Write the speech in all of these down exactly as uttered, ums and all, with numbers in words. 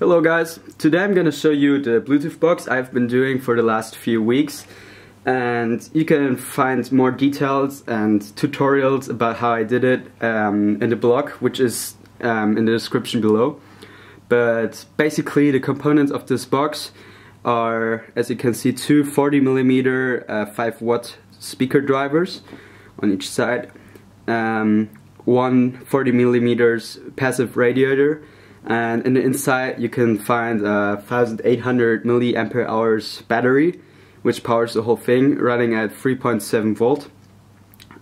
Hello guys, today I'm gonna show you the Bluetooth box I've been doing for the last few weeks, and you can find more details and tutorials about how I did it um, in the blog, which is um, in the description below. But basically the components of this box are, as you can see, two forty millimeter uh, five watt speaker drivers on each side, um, one forty millimeter passive radiator, and in the inside you can find a one thousand eight hundred milliampere hours battery, which powers the whole thing, running at three point seven volt.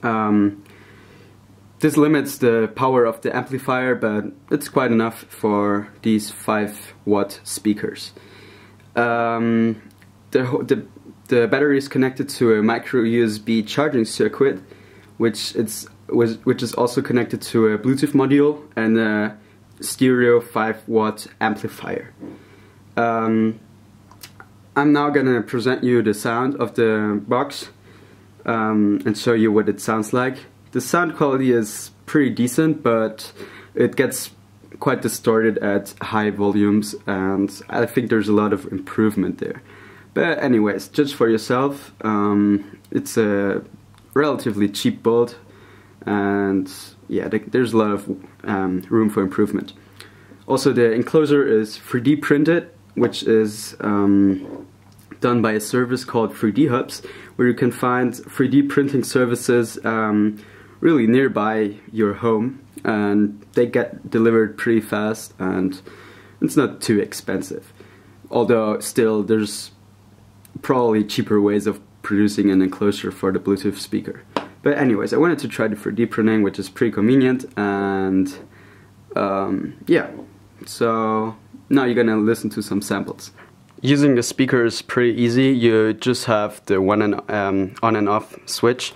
Um, this limits the power of the amplifier, but it's quite enough for these five watt speakers. Um, the, the, the battery is connected to a micro U S B charging circuit, which, it's, which is also connected to a Bluetooth module and a stereo five watt amplifier. Um, I'm now gonna present you the sound of the box um, and show you what it sounds like. The sound quality is pretty decent, but it gets quite distorted at high volumes, and I think there's a lot of improvement there. But anyways, judge for yourself. Um, it's a relatively cheap build, and yeah, there's a lot of um, room for improvement. Also, the enclosure is three D printed, which is um, done by a service called three D Hubs, where you can find three D printing services um, really nearby your home, and they get delivered pretty fast, and it's not too expensive. Although still, there's probably cheaper ways of producing an enclosure for the Bluetooth speaker. But anyways, I wanted to try the three D printing, which is pretty convenient, and um, yeah. So now you're gonna listen to some samples. Using the speaker is pretty easy. You just have the one and um, on and off switch,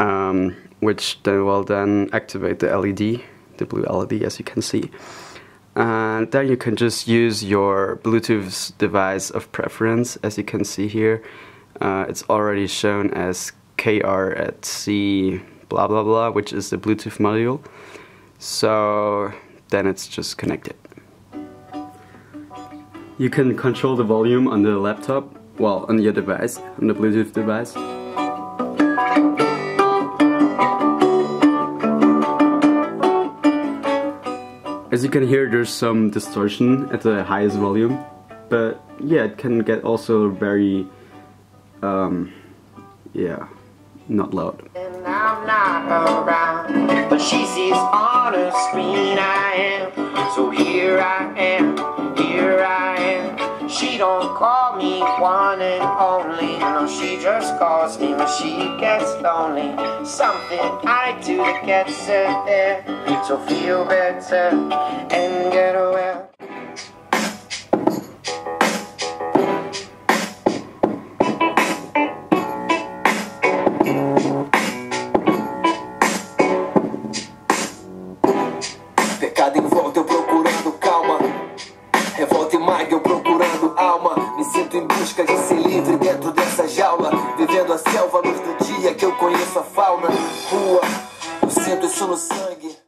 um, which then will then activate the L E D, the blue L E D, as you can see. And then you can just use your Bluetooth device of preference, as you can see here. Uh, it's already shown as K R at C blah blah blah, which is the Bluetooth module, so then it's just connected. You can control the volume on the laptop, well, on your device, on the Bluetooth device. As you can hear, there's some distortion at the highest volume, but yeah, it can get also very um, yeah, not loud. And I'm not around, but she sees on her screen I am. So here I am, here I am. She don't call me one and only. No, she just calls me when she gets lonely. Something I do that gets her there. So feel better and get well. Pecado em volta, eu procurando calma. Revolta e maga, eu procurando alma. Me sinto em busca de ser livre dentro dessa jaula. Vivendo a selva, luz do dia que eu conheço a fauna. Rua, eu sinto isso no sangue.